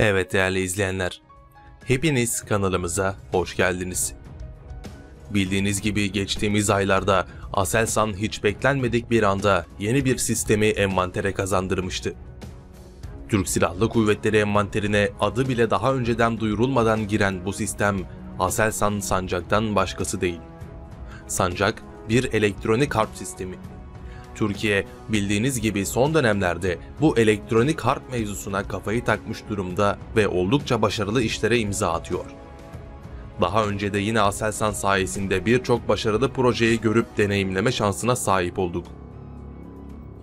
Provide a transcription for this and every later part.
Evet değerli izleyenler, hepiniz kanalımıza hoş geldiniz. Bildiğiniz gibi geçtiğimiz aylarda Aselsan hiç beklenmedik bir anda yeni bir sistemi envantere kazandırmıştı. Türk Silahlı Kuvvetleri envanterine adı bile daha önceden duyurulmadan giren bu sistem Aselsan Sancak'tan başkası değil. Sancak bir elektronik harp sistemi. Türkiye bildiğiniz gibi son dönemlerde bu elektronik harp mevzusuna kafayı takmış durumda ve oldukça başarılı işlere imza atıyor. Daha önce de yine Aselsan sayesinde birçok başarılı projeyi görüp deneyimleme şansına sahip olduk.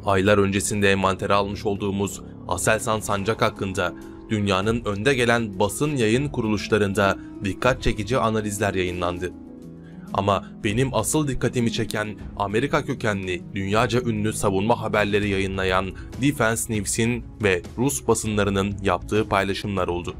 Aylar öncesinde envantere almış olduğumuz Aselsan Sancak hakkında dünyanın önde gelen basın yayın kuruluşlarında dikkat çekici analizler yayınlandı. Ama benim asıl dikkatimi çeken Amerika kökenli dünyaca ünlü savunma haberleri yayınlayan Defense News'in ve Rus basınlarının yaptığı paylaşımlar oldu.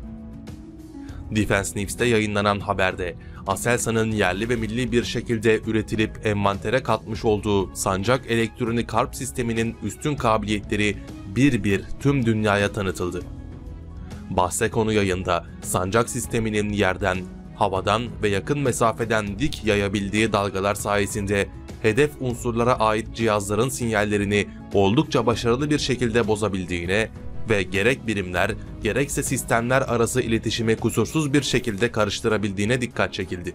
Defense News'te yayınlanan haberde Aselsan'ın yerli ve milli bir şekilde üretilip envantere katmış olduğu Sancak elektronik harp sisteminin üstün kabiliyetleri bir bir tüm dünyaya tanıtıldı. Bahse konu yayında Sancak sisteminin yerden, havadan ve yakın mesafeden dik yayabildiği dalgalar sayesinde hedef unsurlara ait cihazların sinyallerini oldukça başarılı bir şekilde bozabildiğine ve gerek birimler gerekse sistemler arası iletişimi kusursuz bir şekilde karıştırabildiğine dikkat çekildi.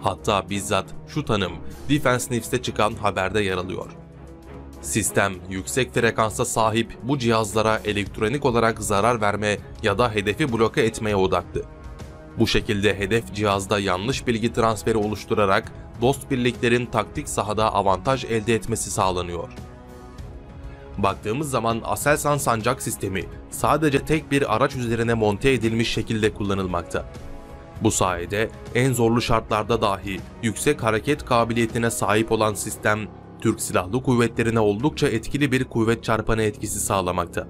Hatta bizzat şu tanım Defense News'te çıkan haberde yer alıyor. Sistem, yüksek frekansa sahip bu cihazlara elektronik olarak zarar verme ya da hedefi bloke etmeye odaklı. Bu şekilde hedef cihazda yanlış bilgi transferi oluşturarak dost birliklerin taktik sahada avantaj elde etmesi sağlanıyor. Baktığımız zaman Aselsan Sancak sistemi sadece tek bir araç üzerine monte edilmiş şekilde kullanılmakta. Bu sayede en zorlu şartlarda dahi yüksek hareket kabiliyetine sahip olan sistem, Türk Silahlı Kuvvetleri'ne oldukça etkili bir kuvvet çarpanı etkisi sağlamakta.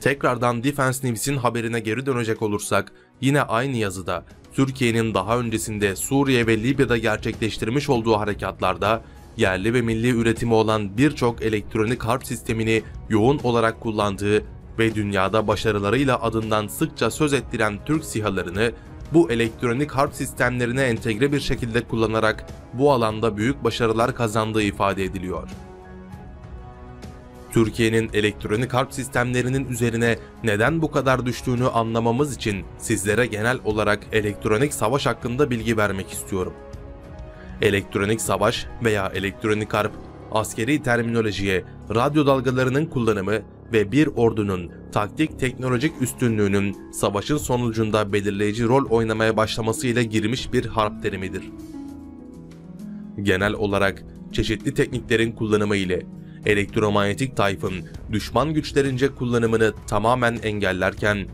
Tekrardan Defense News'in haberine geri dönecek olursak, yine aynı yazıda Türkiye'nin daha öncesinde Suriye ve Libya'da gerçekleştirmiş olduğu harekatlarda yerli ve milli üretimi olan birçok elektronik harp sistemini yoğun olarak kullandığı ve dünyada başarılarıyla adından sıkça söz ettiren Türk SİHA'larını bu elektronik harp sistemlerine entegre bir şekilde kullanarak bu alanda büyük başarılar kazandığı ifade ediliyor. Türkiye'nin elektronik harp sistemlerinin üzerine neden bu kadar düştüğünü anlamamız için sizlere genel olarak elektronik savaş hakkında bilgi vermek istiyorum. Elektronik savaş veya elektronik harp, askeri terminolojiye radyo dalgalarının kullanımı ve bir ordunun taktik teknolojik üstünlüğünün savaşın sonucunda belirleyici rol oynamaya başlamasıyla girmiş bir harp terimidir. Genel olarak çeşitli tekniklerin kullanımı ile elektromanyetik tayfın düşman güçlerince kullanımını tamamen engellerken,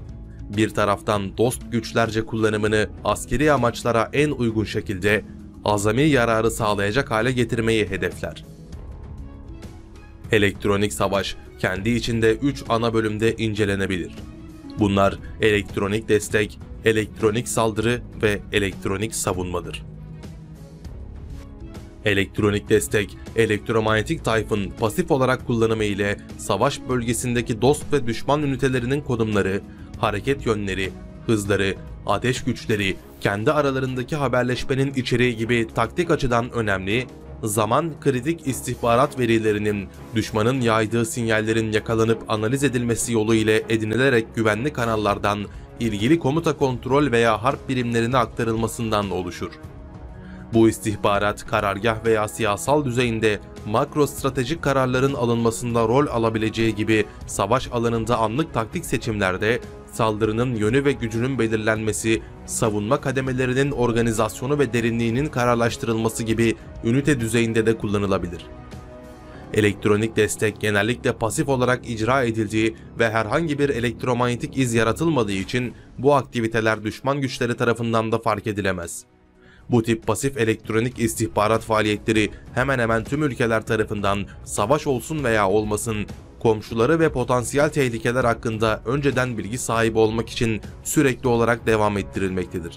bir taraftan dost güçlerce kullanımını askeri amaçlara en uygun şekilde azami yararı sağlayacak hale getirmeyi hedefler. Elektronik savaş kendi içinde 3 ana bölümde incelenebilir. Bunlar elektronik destek, elektronik saldırı ve elektronik savunmadır. Elektronik destek, elektromanyetik tayfın pasif olarak kullanımı ile savaş bölgesindeki dost ve düşman ünitelerinin konumları, hareket yönleri, hızları, ateş güçleri, kendi aralarındaki haberleşmenin içeriği gibi taktik açıdan önemli, zaman kritik istihbarat verilerinin düşmanın yaydığı sinyallerin yakalanıp analiz edilmesi yolu ile edinilerek güvenli kanallardan ilgili komuta kontrol veya harp birimlerine aktarılmasından oluşur. Bu istihbarat karargah veya siyasal düzeyinde makro stratejik kararların alınmasında rol alabileceği gibi savaş alanında anlık taktik seçimlerde saldırının yönü ve gücünün belirlenmesi, savunma kademelerinin organizasyonu ve derinliğinin kararlaştırılması gibi ünite düzeyinde de kullanılabilir. Elektronik destek genellikle pasif olarak icra edildiği ve herhangi bir elektromanyetik iz yaratılmadığı için bu aktiviteler düşman güçleri tarafından da fark edilemez. Bu tip pasif elektronik istihbarat faaliyetleri hemen hemen tüm ülkeler tarafından savaş olsun veya olmasın, komşuları ve potansiyel tehlikeler hakkında önceden bilgi sahibi olmak için sürekli olarak devam ettirilmektedir.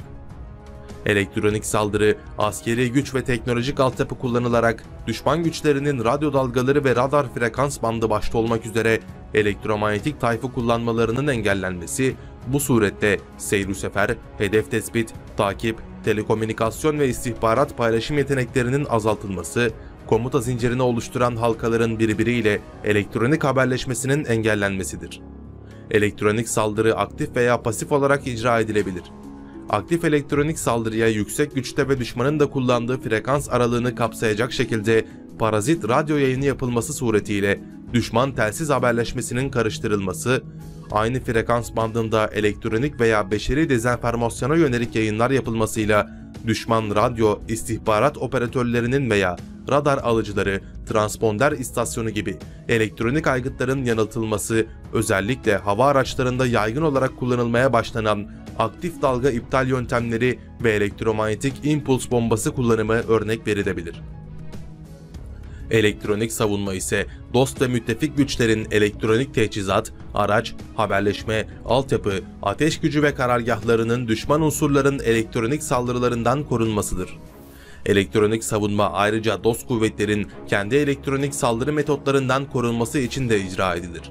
Elektronik saldırı, askeri güç ve teknolojik altyapı kullanılarak düşman güçlerinin radyo dalgaları ve radar frekans bandı başta olmak üzere elektromanyetik tayfı kullanmalarının engellenmesi, bu surette seyir-i sefer, hedef tespit, takip, telekomünikasyon ve istihbarat paylaşım yeteneklerinin azaltılması, komuta zincirini oluşturan halkaların birbiriyle elektronik haberleşmesinin engellenmesidir. Elektronik saldırı aktif veya pasif olarak icra edilebilir. Aktif elektronik saldırıya yüksek güçte ve düşmanın da kullandığı frekans aralığını kapsayacak şekilde parazit radyo yayını yapılması suretiyle düşman telsiz haberleşmesinin karıştırılması, aynı frekans bandında elektronik veya beşeri dezenformasyona yönelik yayınlar yapılmasıyla düşman radyo, istihbarat operatörlerinin veya radar alıcıları, transponder istasyonu gibi elektronik aygıtların yanıltılması, özellikle hava araçlarında yaygın olarak kullanılmaya başlanan aktif dalga iptal yöntemleri ve elektromanyetik impuls bombası kullanımı örnek verilebilir. Elektronik savunma ise dost ve müttefik güçlerin elektronik teçhizat, araç, haberleşme, altyapı, ateş gücü ve karargahlarının düşman unsurların elektronik saldırılarından korunmasıdır. Elektronik savunma ayrıca dost kuvvetlerin kendi elektronik saldırı metotlarından korunması için de icra edilir.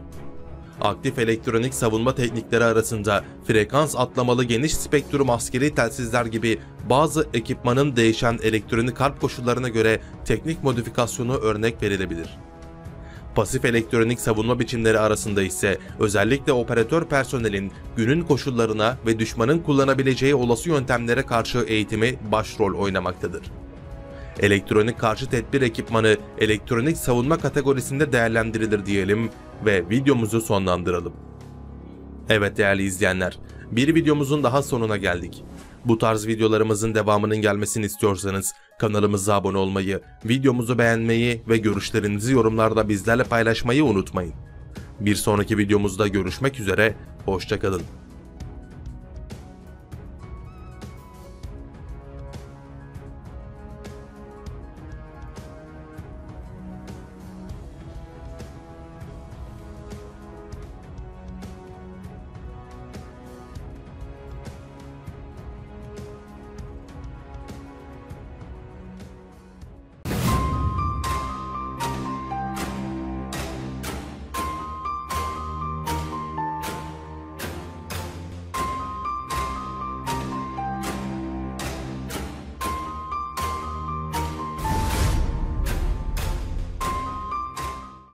Aktif elektronik savunma teknikleri arasında frekans atlamalı geniş spektrum askeri telsizler gibi bazı ekipmanın değişen elektronik harp koşullarına göre teknik modifikasyonu örnek verilebilir. Pasif elektronik savunma biçimleri arasında ise özellikle operatör personelin günün koşullarına ve düşmanın kullanabileceği olası yöntemlere karşı eğitimi başrol oynamaktadır. Elektronik karşı tedbir ekipmanı elektronik savunma kategorisinde değerlendirilir diyelim ve videomuzu sonlandıralım. Evet değerli izleyenler, bir videomuzun daha sonuna geldik. Bu tarz videolarımızın devamının gelmesini istiyorsanız kanalımıza abone olmayı, videomuzu beğenmeyi ve görüşlerinizi yorumlarda bizlerle paylaşmayı unutmayın. Bir sonraki videomuzda görüşmek üzere, hoşça kalın.